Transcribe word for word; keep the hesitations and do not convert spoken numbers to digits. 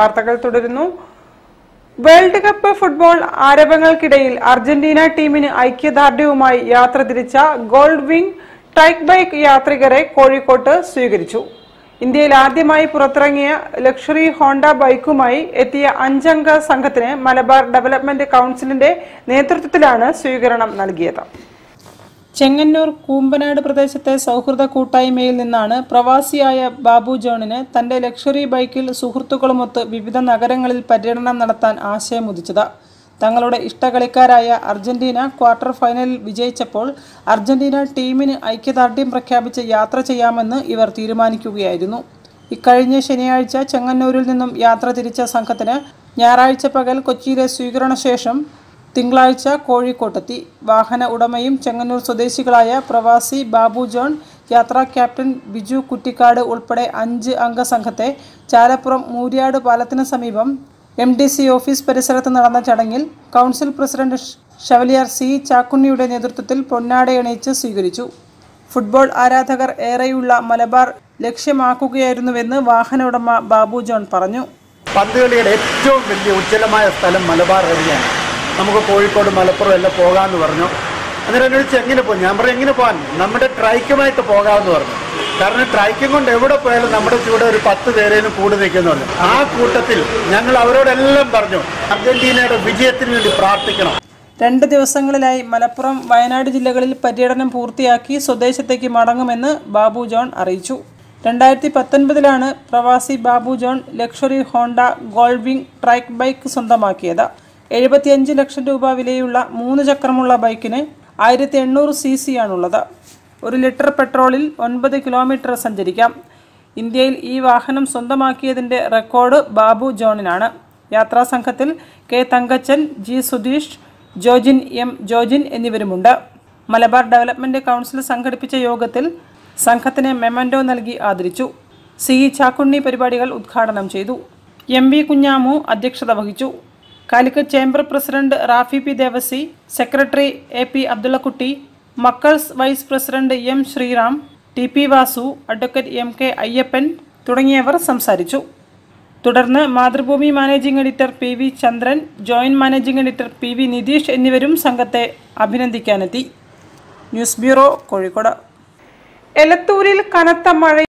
വാർത്തകൾ തുടരുന്നു. World cup football ആരവങ്ങൾക്കിടയിൽ അർജന്റീന ടീമിന് ഐക്യദാർഢ്യവുമായി യാത്ര തിരിച്ച ഗോൾഡ്വിംഗ് ടൈക്ക് ബൈക്ക് യാത്രികരെ കോഴിക്കോട്ട് സ്വീകരിച്ചു. ഇന്ത്യയിൽ ആദ്യമായി പുറത്തിറങ്ങിയ ലക്ഷറി ഹോണ്ട ബൈക്കുമായി എത്തിയ അഞ്ചംഗ സംഘത്തിന് മലബാർ ഡെവലപ്മെന്റ് കൌൺസിലിന്റെ നേതൃത്വത്തിലാണ് സ്വീകരണം നൽകിയത്. ചെങ്ങന്നൂർ കൂമ്പനാട് പ്രദേശത്തെ സൗഹൃദ കൂട്ടായ്മയിൽ നിന്നാണ് പ്രവാസിയായ ബാബു ജോണിന് തന്റെ ലക്ഷറി ബൈക്കിൽ സുഹൃത്തുക്കളുമൊത്ത് വിവിധ നഗരങ്ങളിൽ പര്യടനം നടത്താൻ ആശയമുദിച്ചത്. തങ്ങളുടെ ഇഷ്ടകളിക്കാരായ അർജന്റീന ക്വാർട്ടർ ഫൈനലിൽ വിജയിച്ചപ്പോൾ അർജന്റീന ടീമിന് ഐക്യദാർഢ്യം പ്രഖ്യാപിച്ച് യാത്ര ചെയ്യാമെന്ന് ഇവർ തീരുമാനിക്കുകയായിരുന്നു. ഇക്കഴിഞ്ഞ ശനിയാഴ്ച ചെങ്ങന്നൂരിൽ നിന്നും യാത്ര തിരിച്ച സംഘത്തിന് ഞായറാഴ്ച പകൽ കൊച്ചിയിലെ സ്വീകരണശേഷം തിങ്കളാഴ്ച കോഴിക്കോട്ടെത്തി. വാഹന ഉടമയും ചെങ്ങന്നൂർ സ്വദേശികളായ പ്രവാസി ബാബു ജോൺ, യാത്രാ ക്യാപ്റ്റൻ ബിജു കുറ്റിക്കാട് ഉൾപ്പെടെ അഞ്ച് അംഗ സംഘത്തെ ചാലപ്പുറം മൂര്യാട് പാലത്തിന് സമീപം എം ഡി സി ഓഫീസ് പരിസരത്ത് നടന്ന ചടങ്ങിൽ കൗൺസിൽ പ്രസിഡന്റ് ഷവലിയാർ സി ചാക്കുണ്ണിയുടെ നേതൃത്വത്തിൽ പൊന്നാടയണിയിച്ച് സ്വീകരിച്ചു. ഫുട്ബോൾ ആരാധകർ ഏറെയുള്ള മലബാർ ലക്ഷ്യമാക്കുകയായിരുന്നുവെന്ന് വാഹന ഉടമ ബാബു ജോൺ പറഞ്ഞു. പന്തുകളിയുടെ ഏറ്റവും വലിയ ഉജ്ജ്വലമായ സ്ഥലം മലബാർ ഏരിയയാണ്. നമുക്ക് കോഴിക്കോട് മലപ്പുറം എല്ലാം പോകാമെന്ന് പറഞ്ഞു. അന്നേരം അന്വേഷിച്ച് എങ്ങനെ പോകും? ഞാൻ പറഞ്ഞു എങ്ങനെ പോകാൻ, നമ്മുടെ ട്രൈക്കുമായിട്ട് പോകാമെന്ന് പറഞ്ഞു. കാരണം ട്രൈക്കിംഗ് കൊണ്ട് എവിടെ പോയാലും നമ്മുടെ ചൂടെ ഒരു പത്ത് പേരേലും കൂടി നിൽക്കുന്നുണ്ട്. ആ കൂട്ടത്തിൽ ഞങ്ങൾ അവരോടെല്ലാം പറഞ്ഞു അർജന്റീനയുടെ വിജയത്തിന് വേണ്ടി പ്രാർത്ഥിക്കണം. രണ്ട് ദിവസങ്ങളിലായി മലപ്പുറം വയനാട് ജില്ലകളിൽ പര്യടനം പൂർത്തിയാക്കി സ്വദേശത്തേക്ക് മടങ്ങുമെന്ന് ബാബു ജോൺ അറിയിച്ചു. രണ്ടായിരത്തി പത്തൊൻപതിലാണ് പ്രവാസി Babu John luxury Honda Goldwing trike bike സ്വന്തമാക്കിയത്. എഴുപത്തിയഞ്ച് ലക്ഷം രൂപ വിലയുള്ള മൂന്ന് ചക്രമുള്ള ബൈക്കിന് ആയിരത്തി എണ്ണൂറ് സി സി ആണുള്ളത്. ഒരു ലിറ്റർ പെട്രോളിൽ ഒൻപത് കിലോമീറ്റർ സഞ്ചരിക്കാം. ഇന്ത്യയിൽ ഈ വാഹനം സ്വന്തമാക്കിയതിൻ്റെ റെക്കോർഡ് ബാബു ജോണിനാണ്. യാത്രാസംഘത്തിൽ K Thankachan, G Sudheesh, Jojin, M Jojin എന്നിവരുമുണ്ട്. മലബാർ ഡെവലപ്മെൻറ്റ് കൗൺസിൽ സംഘടിപ്പിച്ച യോഗത്തിൽ സംഘത്തിന് മെമൻറ്റോ നൽകി ആദരിച്ചു. സി ചാക്കുണ്ണി പരിപാടികൾ ഉദ്ഘാടനം ചെയ്തു. എം വി കുഞ്ഞാമു അധ്യക്ഷത വഹിച്ചു. Calicut chamber president Rafi P Devasi, secretary A P Abdulkutty, മക്കൾസ് vice president M Sriram, T P Vasu, advocate M K Ayyappan തുടങ്ങിയവർ സംസാരിച്ചു. തുടർന്ന് Mathrubhumi managing editor P V Chandran, joint managing editor P V Nitheesh എന്നിവരും സംഘത്തെ അഭിനന്ദിക്കാനെത്തി. News bureau Kozhikode. എലത്തൂരിൽ കനത്ത മഴ